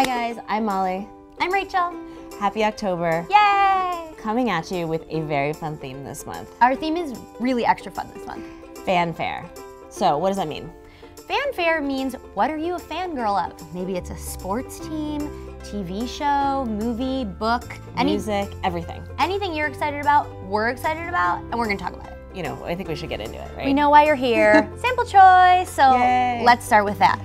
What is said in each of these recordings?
Hi guys, I'm Molly. I'm Rachel. Happy October. Yay! Coming at you with a very fun theme this month. Our theme is really extra fun this month. Fanfare. So what does that mean? Fanfare means, what are you a fangirl of? Maybe it's a sports team, TV show, movie, book, music, everything. Anything you're excited about, we're excited about, and we're gonna talk about it. You know, I think we should get into it, right? We know why you're here. Sample choice, so yay. Let's start with that.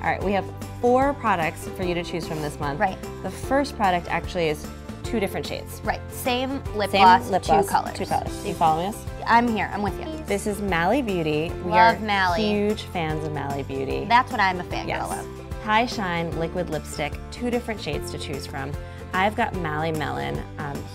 All right, we have 4 products for you to choose from this month. Right. The first product actually is 2 different shades. Right, same lip gloss, 2 colors. You following us? I'm here, I'm with you. This is Mally Beauty. We are huge fans of Mally Beauty. That's what I'm a fan girl of. High Shine Liquid Lipstick, 2 different shades to choose from. I've got Mally Melon,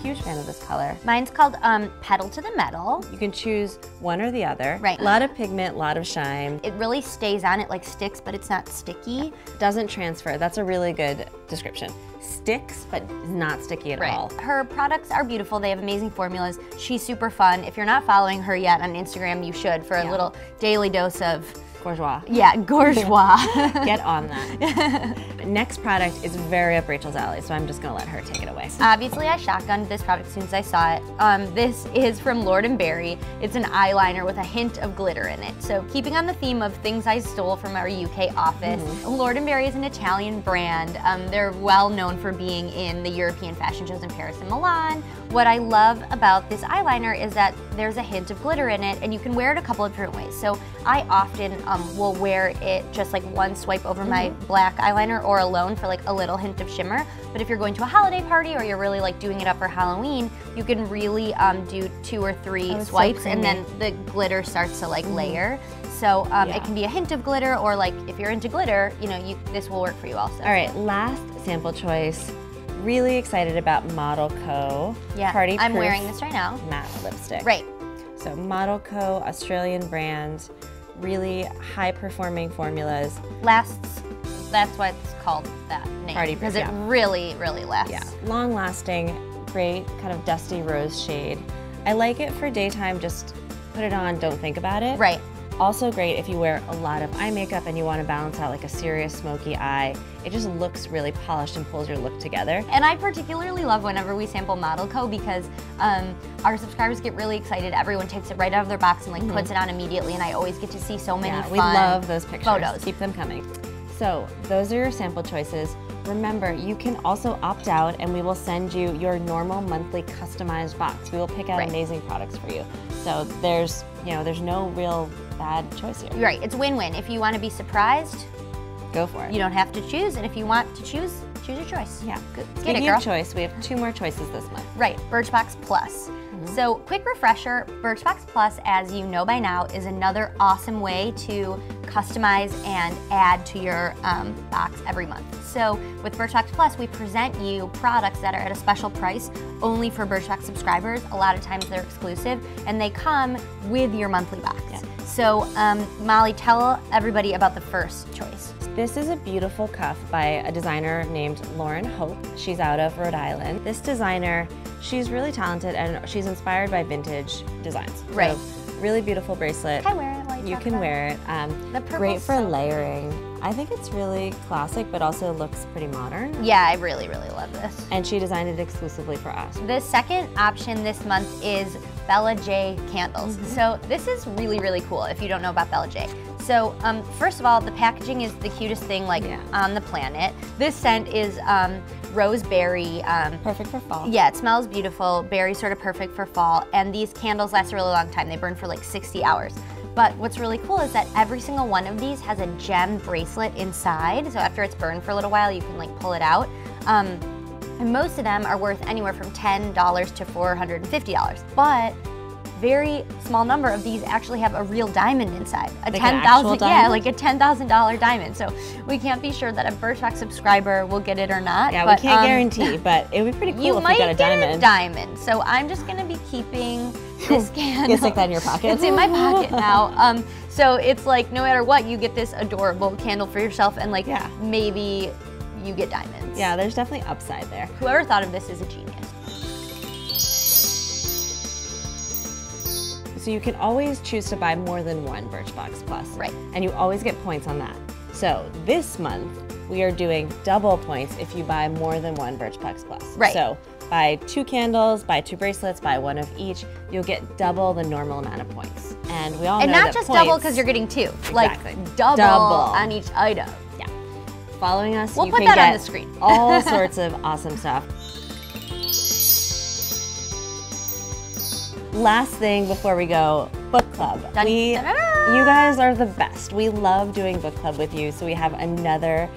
huge fan of this color. Mine's called Petal to the Metal. You can choose one or the other. Right. A lot of pigment, a lot of shine. It really stays on, it like sticks, but it's not sticky. Doesn't transfer, that's a really good description. Sticks, but not sticky at all. Her products are beautiful, they have amazing formulas. She's super fun. If you're not following her yet on Instagram, you should for a little daily dose of Bourgeois. Yeah, bourgeois. Get on that. Next product is very up Rachel's alley, so I'm just gonna let her take it away. Obviously, I shotgunned this product as soon as I saw it. This is from Lord & Berry. It's an eyeliner with a hint of glitter in it. So keeping on the theme of things I stole from our UK office, Lord & Berry is an Italian brand. They're well known for being in the European fashion shows in Paris and Milan. What I love about this eyeliner is that there's a hint of glitter in it, and you can wear it a couple of different ways. So I often will wear it just like one swipe over my black eyeliner or alone for like a little hint of shimmer. But if you're going to a holiday party or you're really like doing it up for Halloween, you can really do 2 or 3 swipes and then the glitter starts to like layer. So it can be a hint of glitter, or like if you're into glitter, you know, this will work for you also. All right, last sample choice. Really excited about ModelCo. Yeah, Party I'm wearing this right now. Matte lipstick. Right. So ModelCo, Australian brand. Really high-performing formulas. Lasts, that's why it's called that name. Party proof, because it really, really lasts. Yeah, long-lasting, great kind of dusty rose shade. I like it for daytime, just put it on, don't think about it. Right. Also great if you wear a lot of eye makeup and you want to balance out like a serious smoky eye. It just looks really polished and pulls your look together. And I particularly love whenever we sample ModelCo because our subscribers get really excited. Everyone takes it right out of their box and like puts it on immediately, and I always get to see so many fun photos. We love those pictures. Keep them coming. So those are your sample choices. Remember, you can also opt out and we will send you your normal monthly customized box. We will pick out amazing products for you. So there's, you know, there's no real bad choice here. Right, it's win-win. If you want to be surprised, go for it. You don't have to choose, and if you want to choose, choose your choice. Yeah, speaking of choice, we have 2 more choices this month. Right, Birchbox Plus. So quick refresher, Birchbox Plus, as you know by now, is another awesome way to customize and add to your box every month. So with Birchbox Plus, we present you products that are at a special price only for Birchbox subscribers. A lot of times they're exclusive, and they come with your monthly box. Yeah. So Molly, tell everybody about the first choice. This is a beautiful cuff by a designer named Loren Hope. She's out of Rhode Island. This designer, she's really talented, and she's inspired by vintage designs. Right. So, really beautiful bracelet. Can I wear it? You can wear it. The purple's great for layering. I think it's really classic, but also looks pretty modern. Yeah, I really, really love this. And she designed it exclusively for us. The second option this month is Bella J candles. So this is really, really cool if you don't know about Bella J. So first of all, the packaging is the cutest thing like on the planet. This scent is roseberry. Perfect for fall. Yeah, it smells beautiful. Berry sort of perfect for fall. And these candles last a really long time. They burn for like 60 hours. But what's really cool is that every single one of these has a gem bracelet inside. So after it's burned for a little while, you can like pull it out. And most of them are worth anywhere from $10 to $450. But very small number of these actually have a real diamond inside. A like $10,000, yeah, like a $10,000 diamond. So we can't be sure that a Birchbox subscriber will get it or not. Yeah, but, we can't guarantee, but it would be pretty cool if we got a diamond. You might get a diamond. So I'm just gonna be keeping this candle. It's like that in your pocket. It's in my pocket now. So it's like no matter what, you get this adorable candle for yourself, and like maybe you get diamonds. Yeah, there's definitely upside there. Whoever thought of this is a genius. so you can always choose to buy more than one Birchbox Plus. Right. And you always get points on that. So this month, we are doing double points if you buy more than one Birchbox Plus. Right. So buy 2 candles, buy 2 bracelets, buy 1 of each, you'll get double the normal amount of points. And we all know that points— and not just double because you're getting 2. Exactly. Like double on each item. Yeah. Following us, you can get all sorts of awesome stuff. Last thing before we go, book club. You guys are the best. We love doing book club with you, so we have another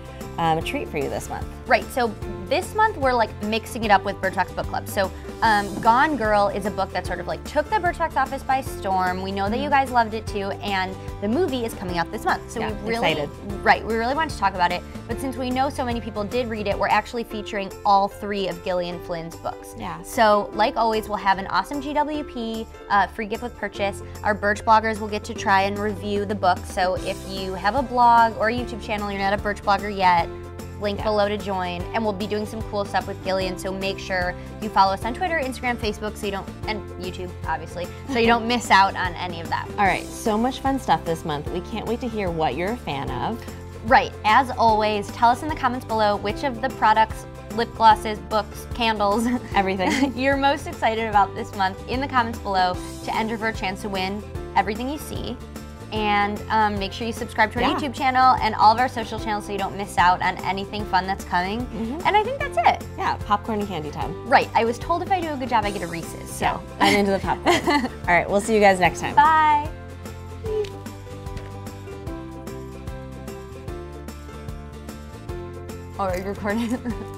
treat for you this month. Right, so this month we're like mixing it up with Birchbox Book Club. So Gone Girl is a book that sort of like took the Birchbox office by storm. We know that you guys loved it too, and the movie is coming out this month. So yeah, we really want to talk about it, but since we know so many people did read it, we're actually featuring all 3 of Gillian Flynn's books. Yeah. So like always, we'll have an awesome GWP, free gift with purchase. Our Birch bloggers will get to try and review the book. So if you have a blog or a YouTube channel, you're not a Birch blogger yet, link below to join, and we'll be doing some cool stuff with Gillian, so make sure you follow us on Twitter, Instagram, Facebook, so you don't— and YouTube, obviously, so you don't miss out on any of that. All right, so much fun stuff this month. We can't wait to hear what you're a fan of. Right, as always, tell us in the comments below which of the products, lip glosses, books, candles, everything you're most excited about this month in the comments below to enter for a chance to win everything you see. And make sure you subscribe to our YouTube channel and all of our social channels so you don't miss out on anything fun that's coming. And I think that's it. Yeah, popcorn and candy time. Right. I was told if I do a good job, I get a Reese's. So yeah, I'm into the popcorn. All right, we'll see you guys next time. Bye. All right, recording.